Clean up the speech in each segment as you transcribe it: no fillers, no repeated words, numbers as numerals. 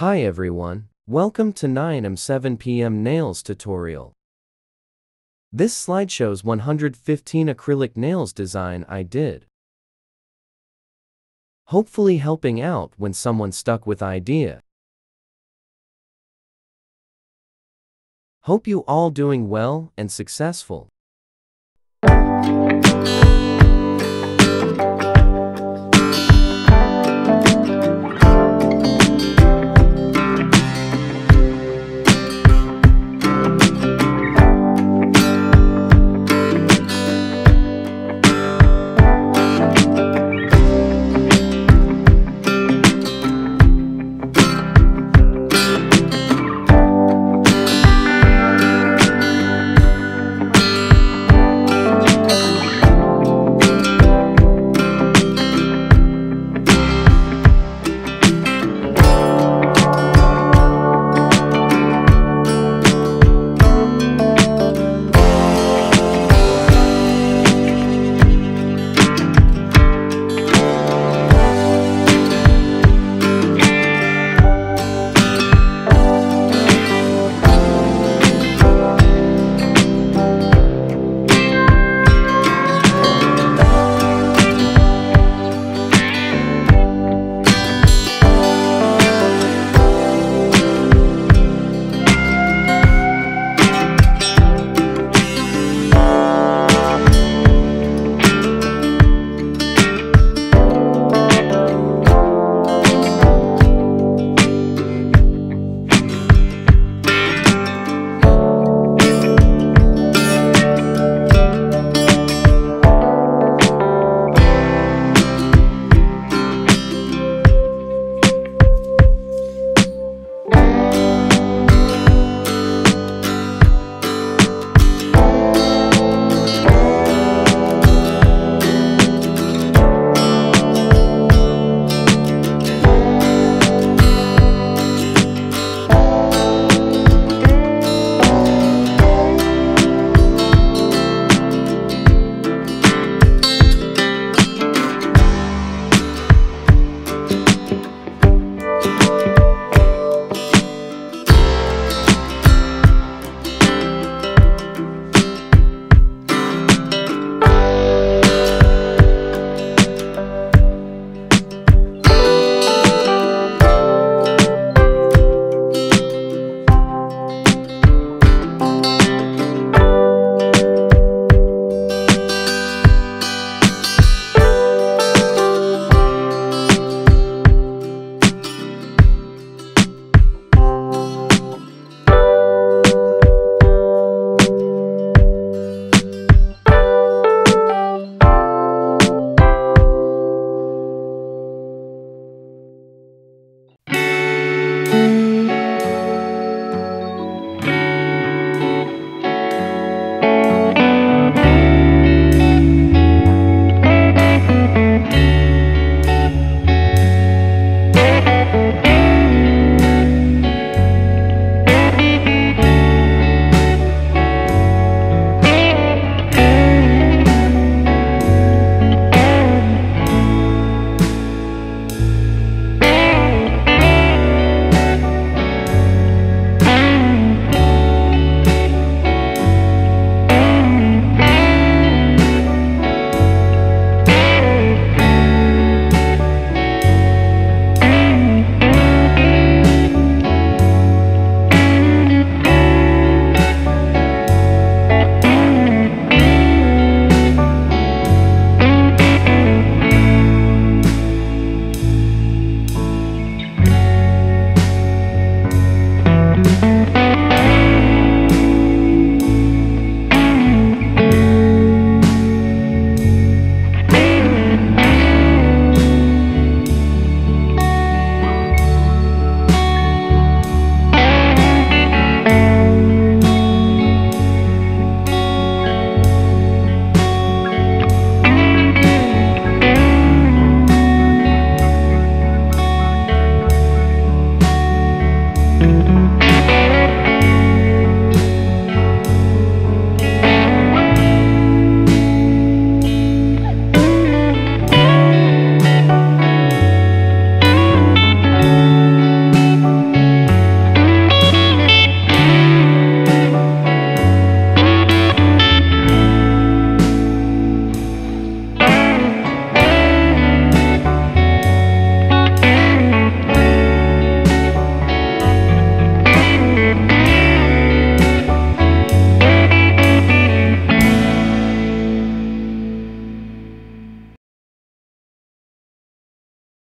Hi everyone, welcome to 9am 7pm nails tutorial. This slide shows 115 acrylic nails design I did. Hopefully helping out when someone stuck with idea. Hope you all doing well and successful.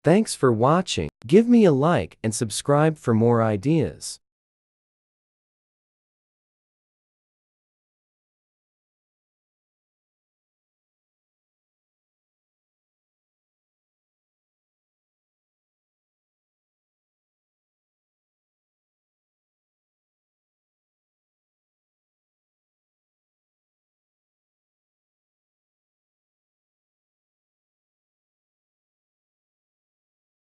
Thanks for watching. Give me a like and subscribe for more ideas.